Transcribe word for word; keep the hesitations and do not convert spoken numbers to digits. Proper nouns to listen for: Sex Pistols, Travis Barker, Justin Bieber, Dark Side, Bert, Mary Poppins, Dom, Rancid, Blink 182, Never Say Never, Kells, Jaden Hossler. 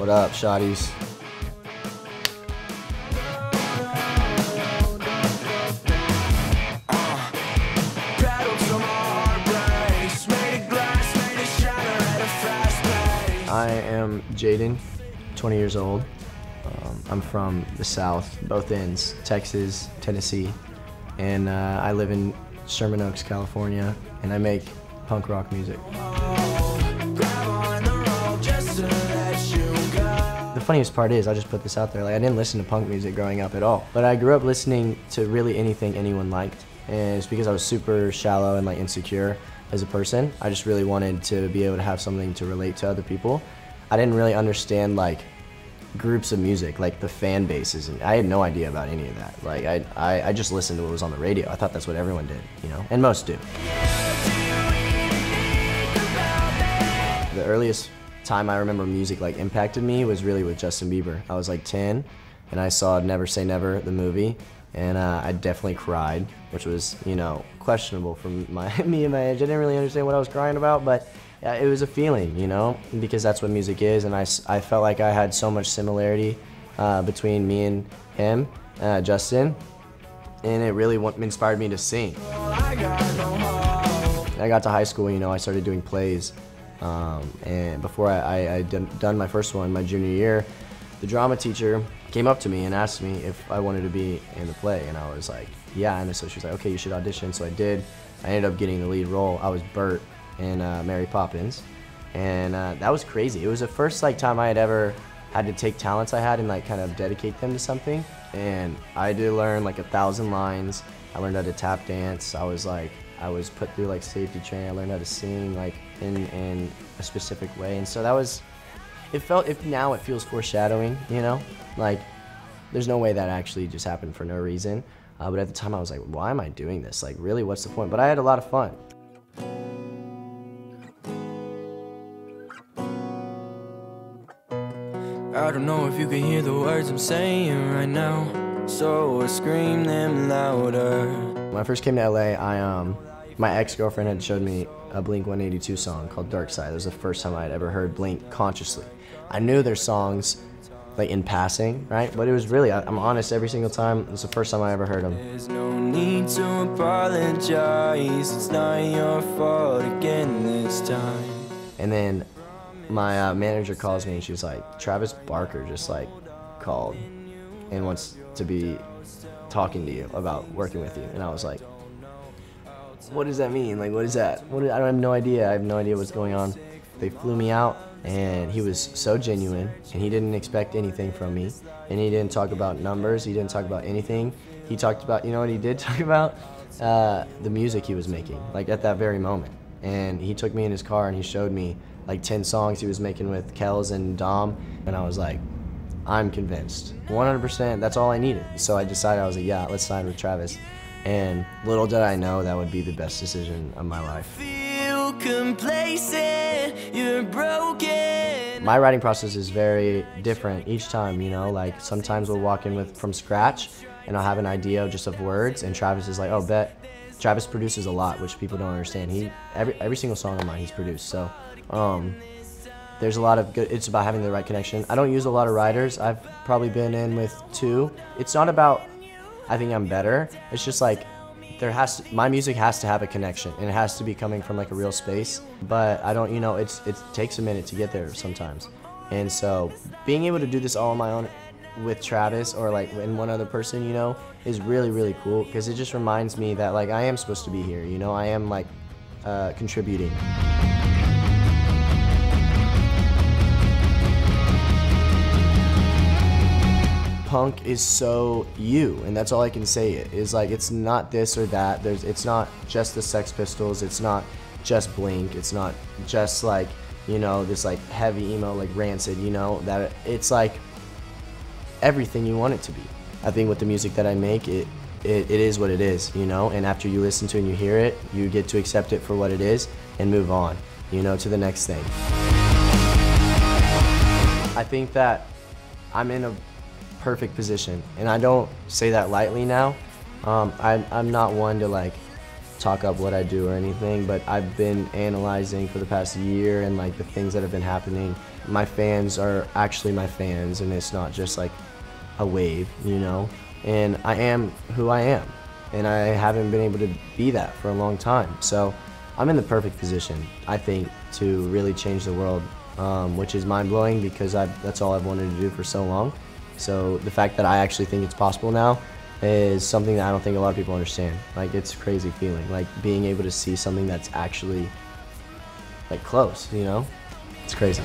What up, shotties? I am Jaden, twenty years old. Um, I'm from the South, both ends, Texas, Tennessee, and uh, I live in Sherman Oaks, California, and I make punk rock music. The funniest part is, I'll just put this out there, like, I didn't listen to punk music growing up at all, but I grew up listening to really anything anyone liked, and it's because I was super shallow and like insecure as a person. I just really wanted to be able to have something to relate to other people. I didn't really understand like groups of music, like the fan bases, and I had no idea about any of that. Like I, I, I just listened to what was on the radio. I thought that's what everyone did, you know, and most do. The earliest time I remember music like impacted me was really with Justin Bieber. I was like ten, and I saw Never Say Never, the movie, and uh, I definitely cried, which was, you know, questionable for my, me and my age. I didn't really understand what I was crying about, but uh, it was a feeling, you know, because that's what music is, and I, I felt like I had so much similarity uh, between me and him, uh, Justin, and it really inspired me to sing. I got, no I got to high school, you know, I started doing plays, um, and before I, I, I done my first one, my junior year, the drama teacher came up to me and asked me if I wanted to be in the play, and I was like, yeah. And so she was like, okay, you should audition. So I did. I ended up getting the lead role. I was Bert in uh, Mary Poppins, and uh, that was crazy. It was the first like time I had ever had to take talents I had and like kind of dedicate them to something. And I did learn like a thousand lines. I learned how to tap dance. I was like, I was put through like safety training. I learned how to sing like in in a specific way, and so that was. It felt, if now it feels foreshadowing, you know? Like, there's no way that actually just happened for no reason. Uh, but at the time I was like, why am I doing this? Like, really, what's the point? But I had a lot of fun. I don't know if you can hear the words I'm saying right now, so I scream them louder. When I first came to L A, I, um, my ex-girlfriend had showed me a Blink one eighty-two song called Dark Side. It was the first time I had ever heard Blink consciously. I knew their songs like in passing, right? But it was really, I, I'm honest, every single time, it was the first time I ever heard them. There's no need to apologize. It's not your fault again this time. And then my uh, manager calls me and she's like, Travis Barker just like called and wants to be talking to you about working with you. And I was like, what does that mean? Like, what is that? What is, I have no idea. I have no idea what's going on. They flew me out, and he was so genuine, and he didn't expect anything from me, and he didn't talk about numbers. He didn't talk about anything. He talked about, you know what he did talk about? Uh, the music he was making, like at that very moment. And he took me in his car, and he showed me like ten songs he was making with Kells and Dom, and I was like, I'm convinced. one hundred percent, that's all I needed. So I decided, I was like, yeah, let's sign with Travis. And little did I know that would be the best decision of my life. Feel complacent, you're broken. My writing process is very different each time, you know, like sometimes we'll walk in with from scratch and I'll have an idea just of words, and Travis is like, oh, bet. Travis produces a lot, which people don't understand. He every every single song of mine he's produced. So um there's a lot of good, it's about having the right connection. I don't use a lot of writers. I've probably been in with two. It's not about I think I'm better. It's just like, there has to, my music has to have a connection, and it has to be coming from like a real space. But I don't, you know, it's it takes a minute to get there sometimes. And so being able to do this all on my own with Travis or like in one other person, you know, is really, really cool, because it just reminds me that like I am supposed to be here, you know, I am like uh, contributing. Punk is so you, and that's all I can say. It is like, it's not this or that. There's, it's not just the Sex Pistols. It's not just Blink. It's not just like, you know, this like heavy emo like Rancid. You know that it's like everything you want it to be. I think with the music that I make, it it, it is what it is. You know, and after you listen to it and you hear it, you get to accept it for what it is and move on. You know, to the next thing. I think that I'm in a perfect position, and I don't say that lightly now. Um, I, I'm not one to like talk up what I do or anything, but I've been analyzing for the past year and like the things that have been happening. My fans are actually my fans, and it's not just like a wave, you know? And I am who I am, and I haven't been able to be that for a long time. So I'm in the perfect position, I think, to really change the world, um, which is mind-blowing because I've, that's all I've wanted to do for so long. So the fact that I actually think it's possible now is something that I don't think a lot of people understand. Like, it's a crazy feeling, like being able to see something that's actually like close, you know? It's crazy.